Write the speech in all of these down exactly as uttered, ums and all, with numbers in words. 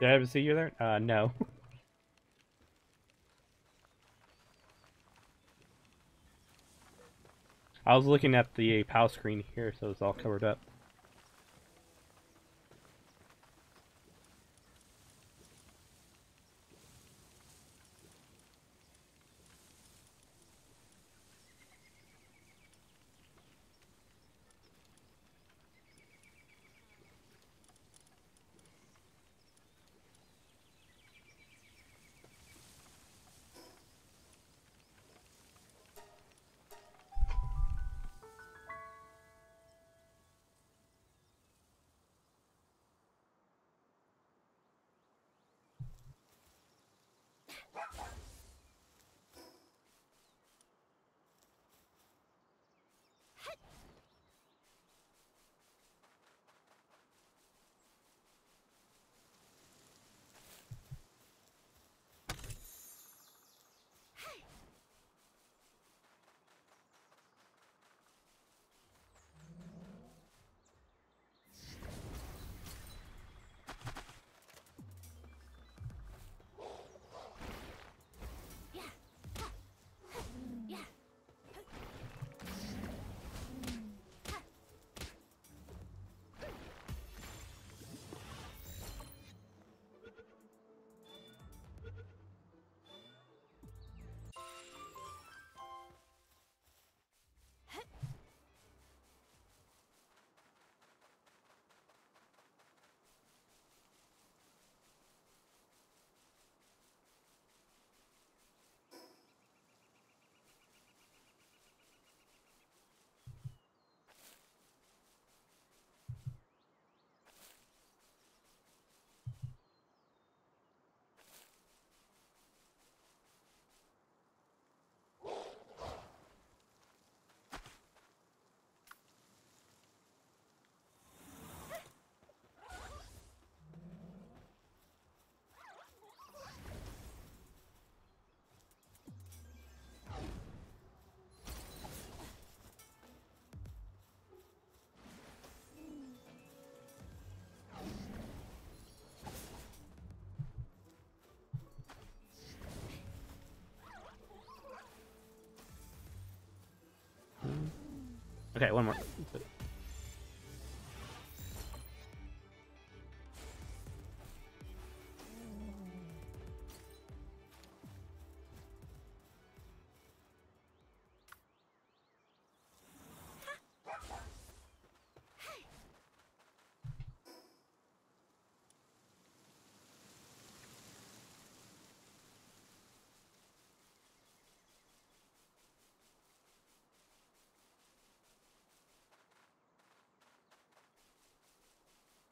Did I ever see you there? Uh, no. I was looking at the P A L screen here, so it's all covered up. Okay, one more.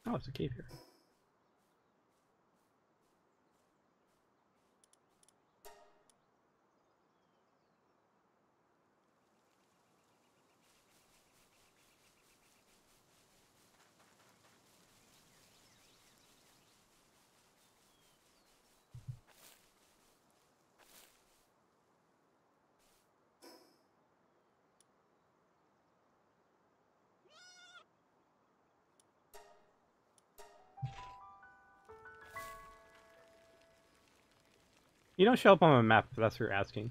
Oh, it's a cave here. You don't show up on a map if that's what you're asking.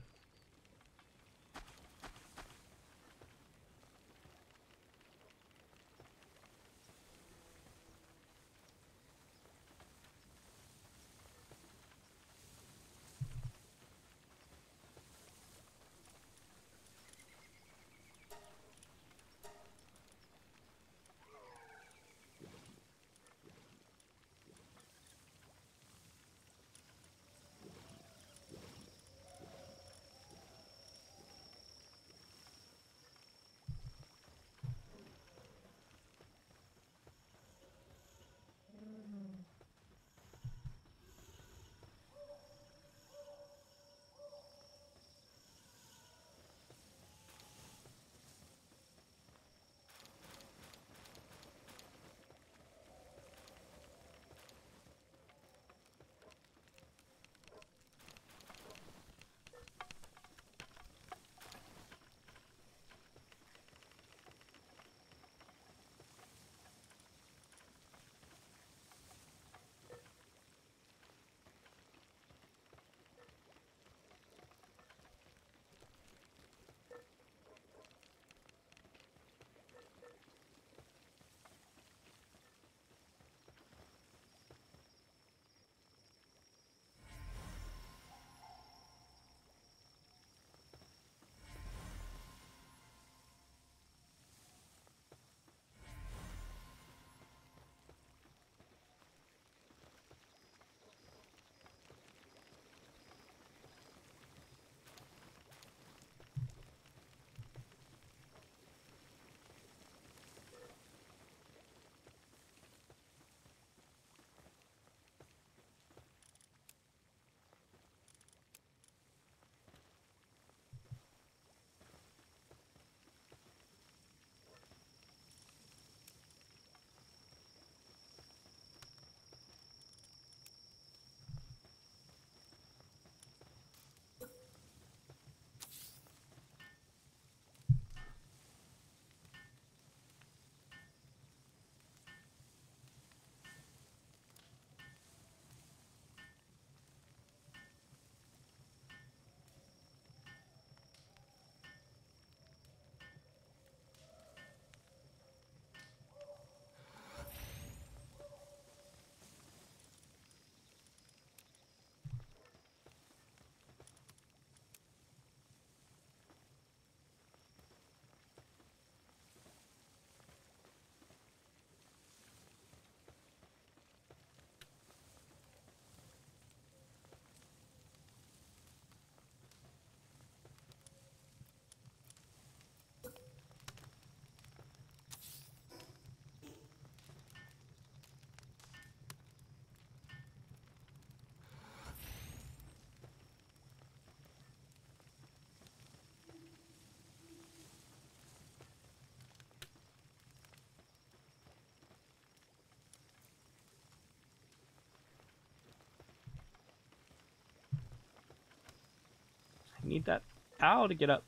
You need that P A L to get up.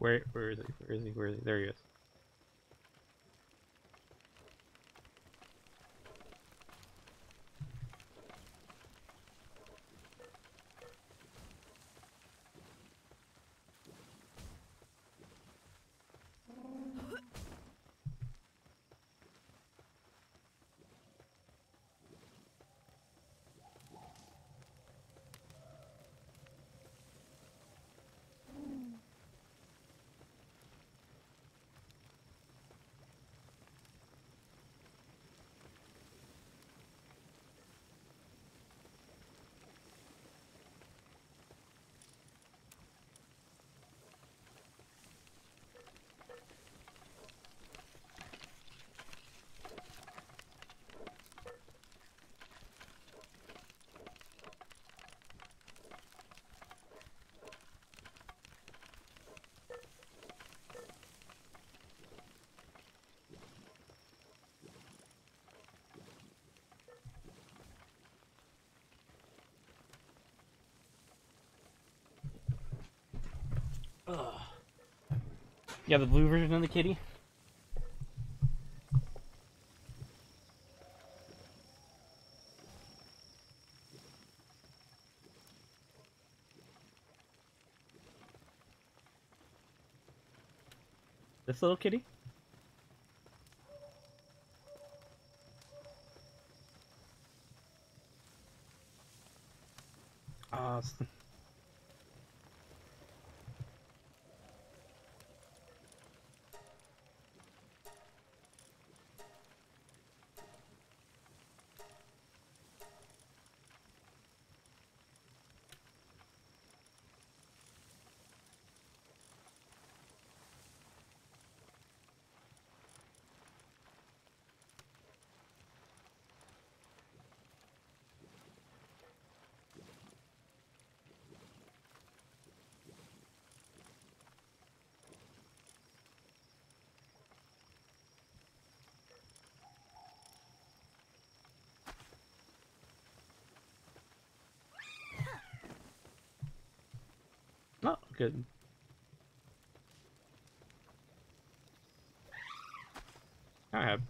Where, where is he? Where is he? Where is he? There he is. Ugh. Yeah, the blue version of the kitty. This little kitty? Ah, uh, not good. I have.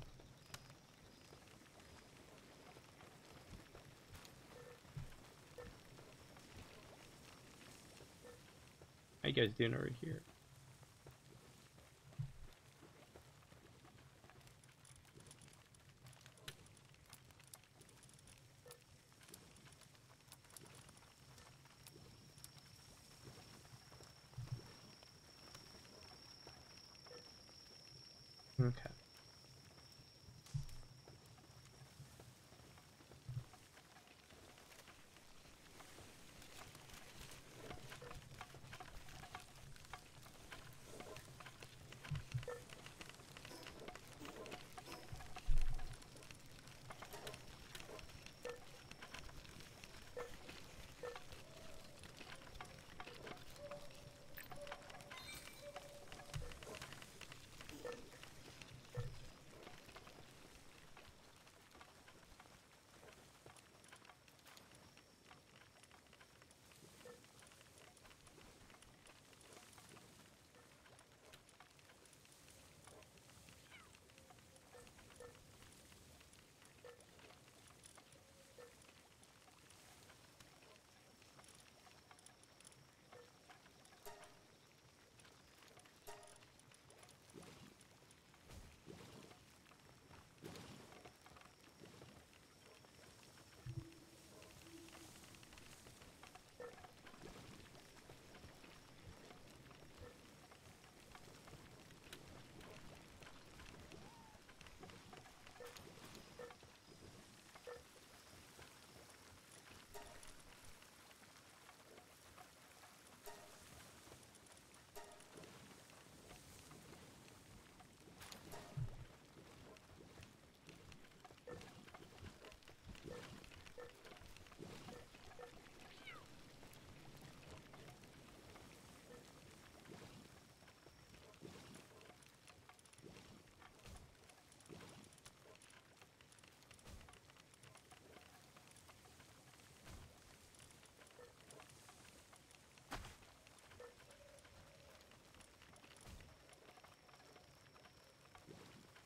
How you guys doing over here? Okay.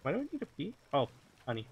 Why do I need a pea? Oh, honey.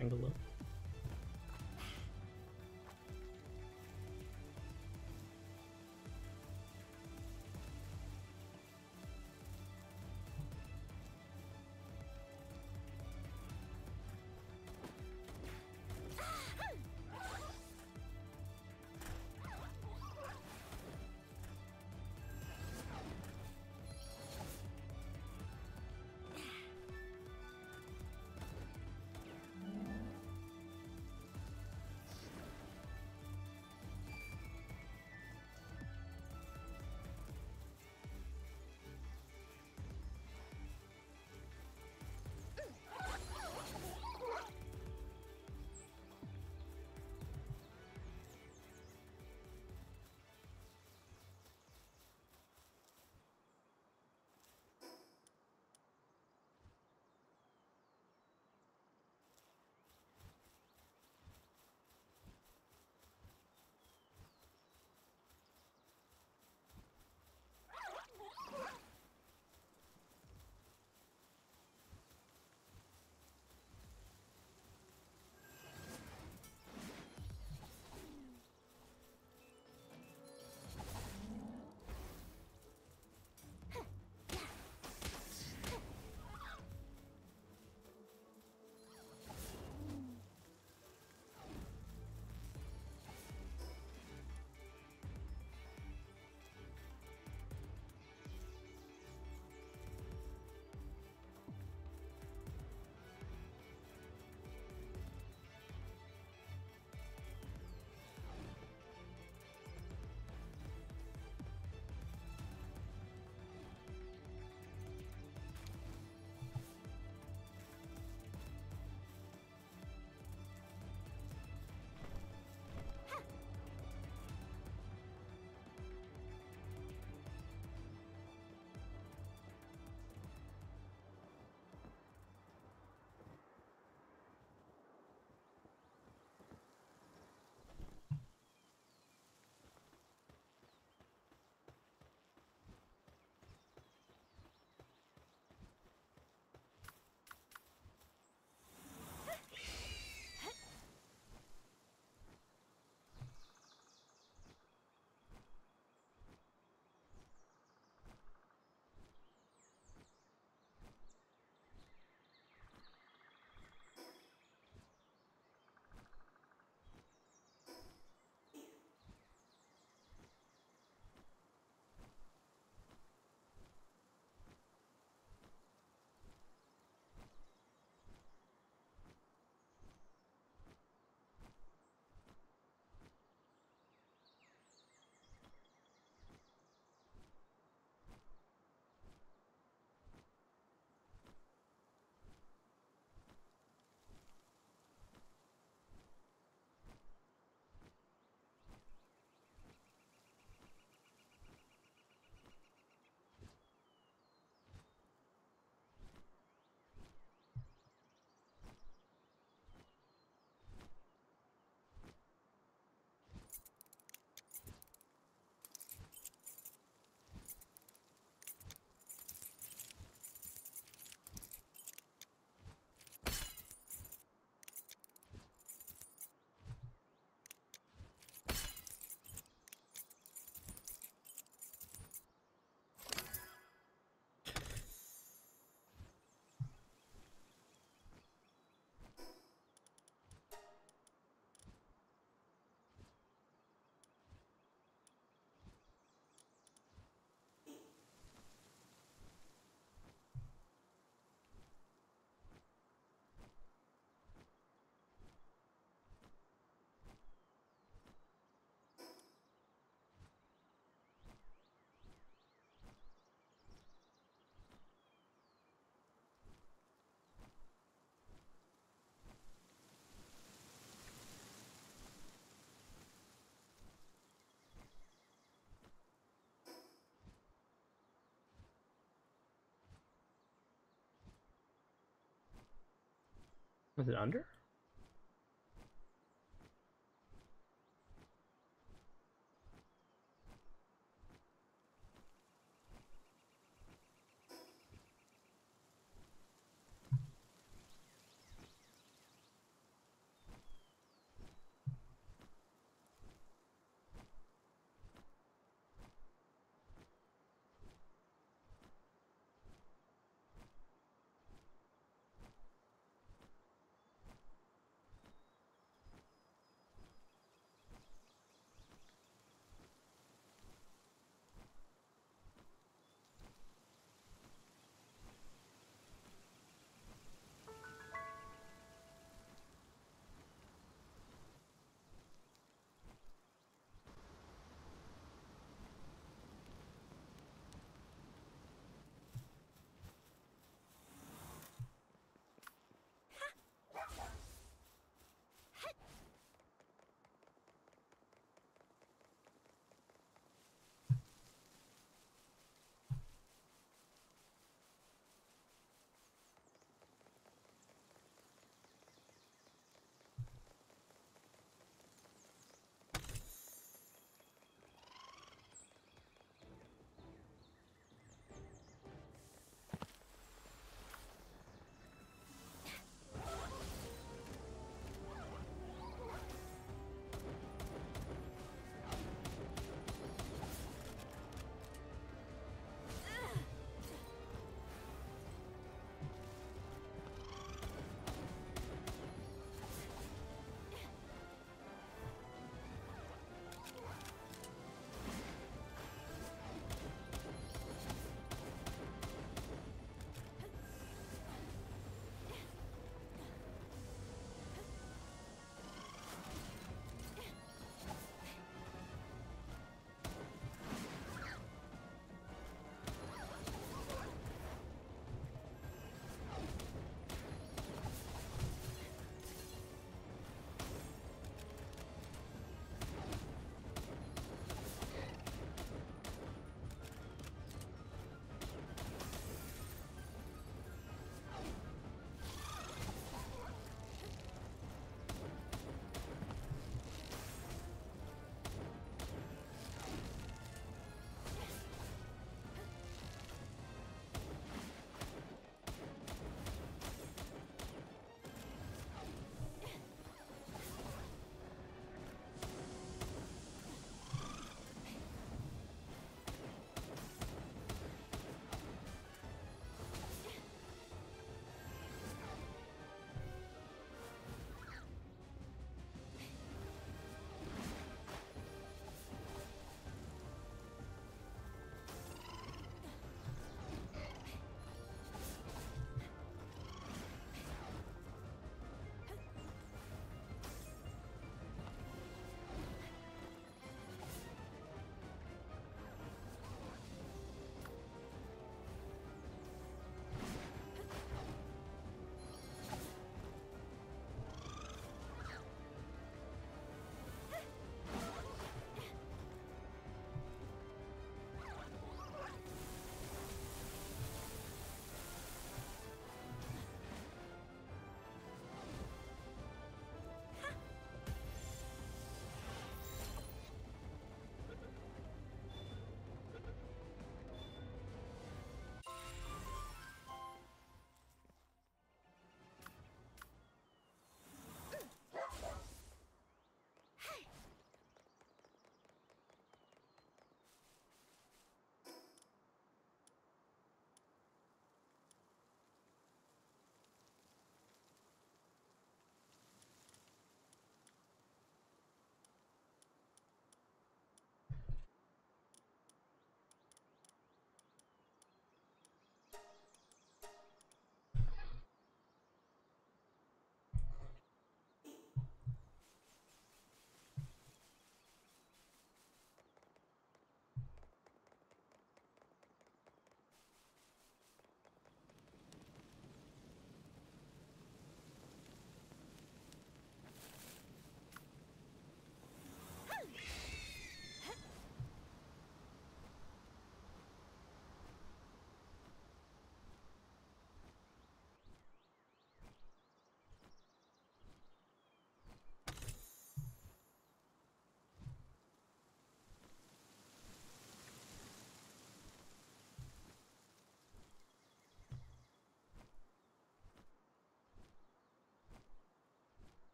Angle up. Was it under?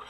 Woo.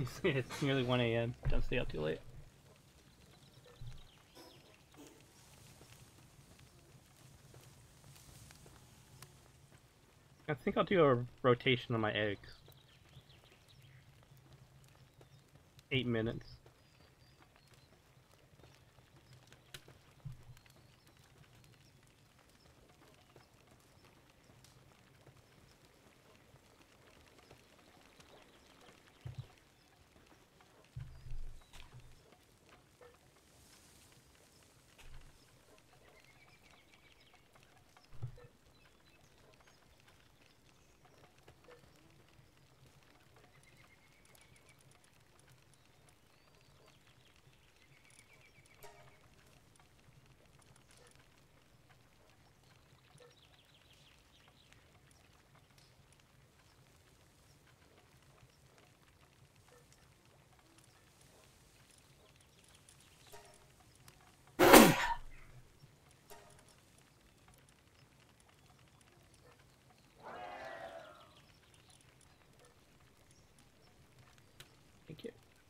Okay. It's nearly one A M Don't stay up too late. I think I'll do a rotation on my eggs. Eight minutes.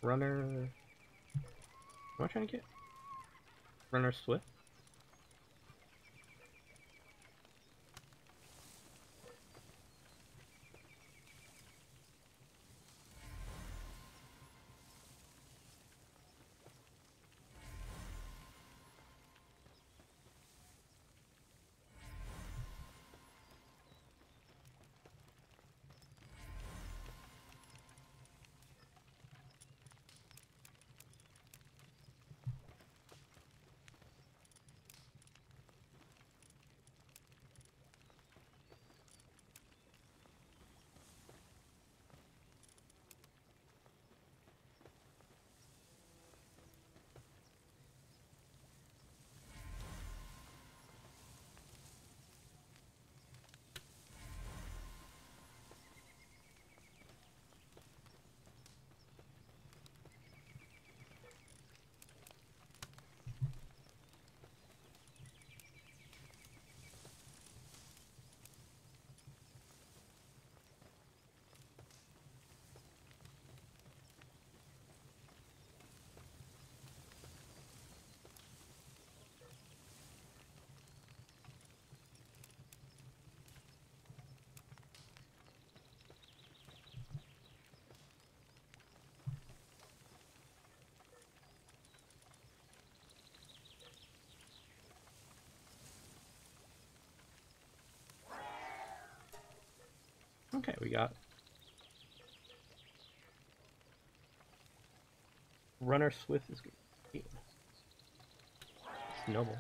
Runner. Am I trying to get? Runner Swift? Okay, we got Runner Swift is good. It's noble.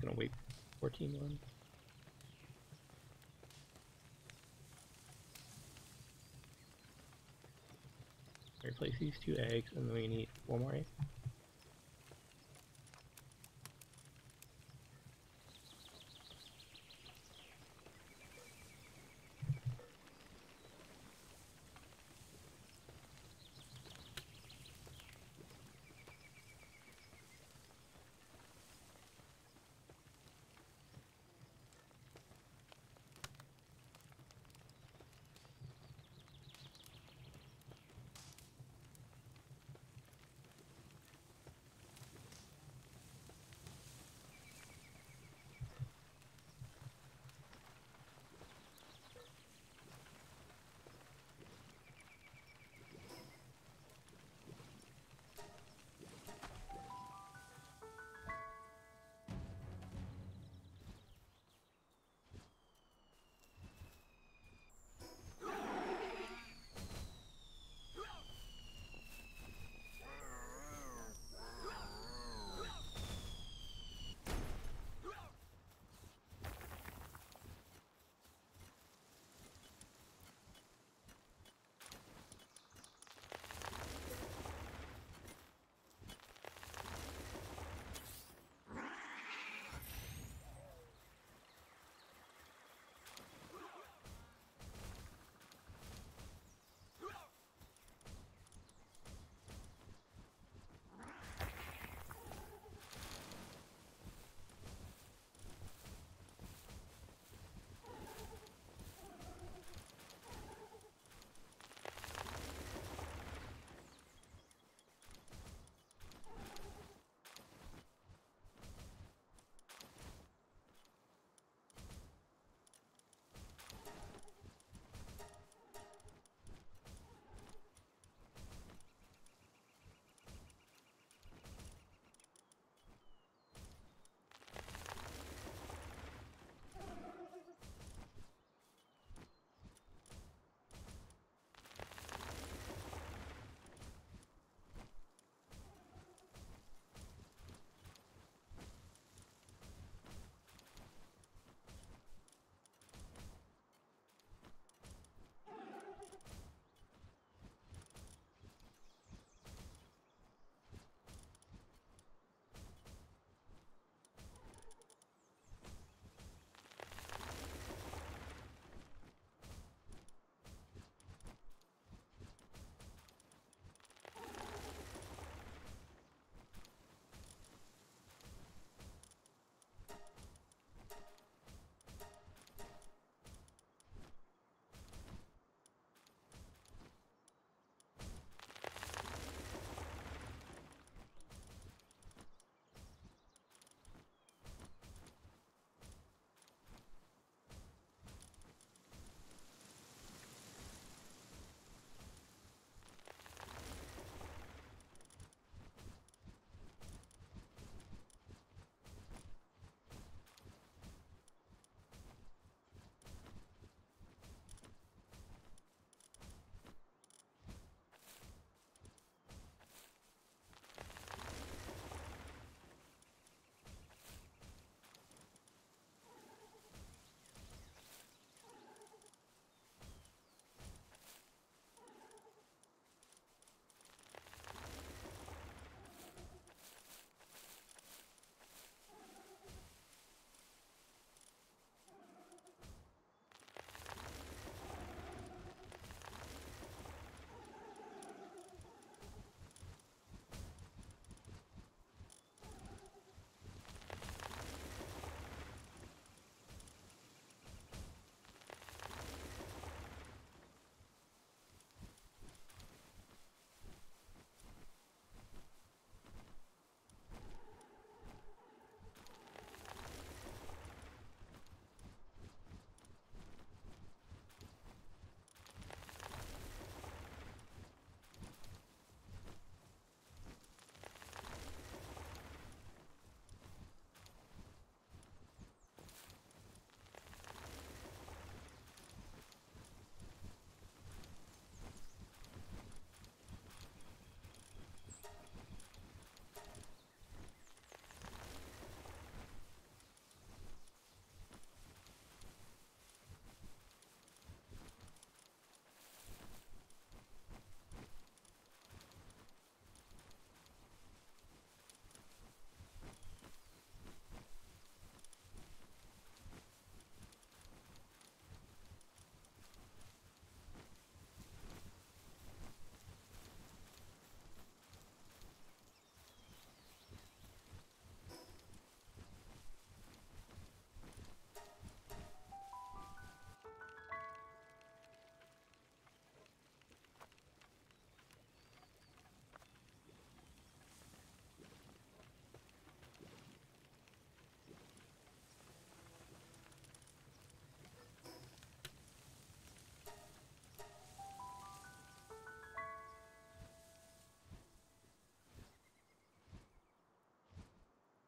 Gonna wait fourteen one. Replace these two eggs and then we need one more egg.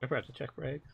I forgot to check for eggs.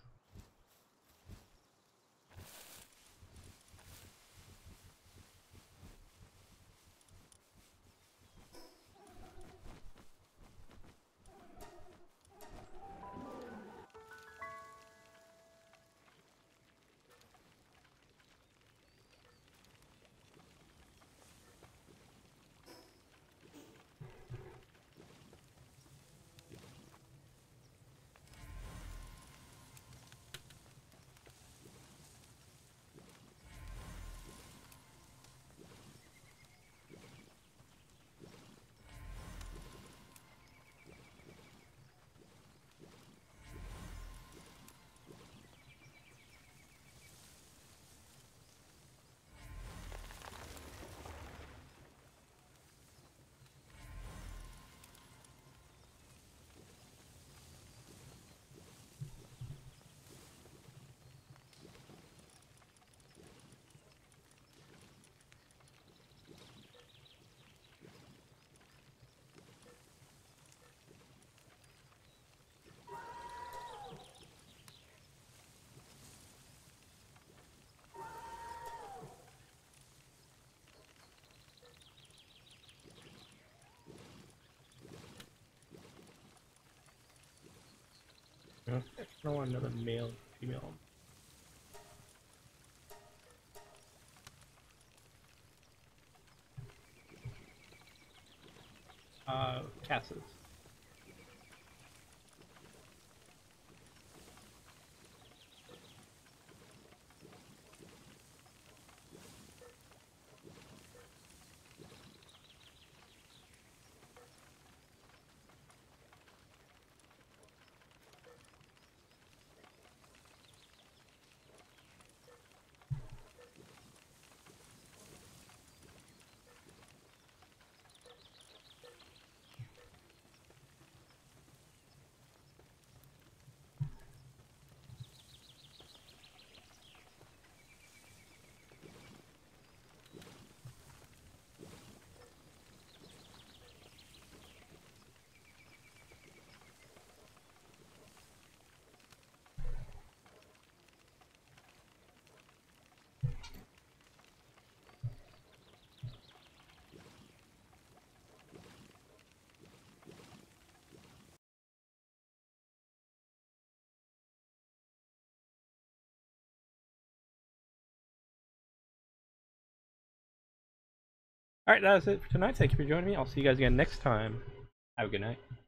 I don't want another male, female. Uh, Cassis. Alright, that is it for tonight. Thank you for joining me. I'll see you guys again next time. Have a good night.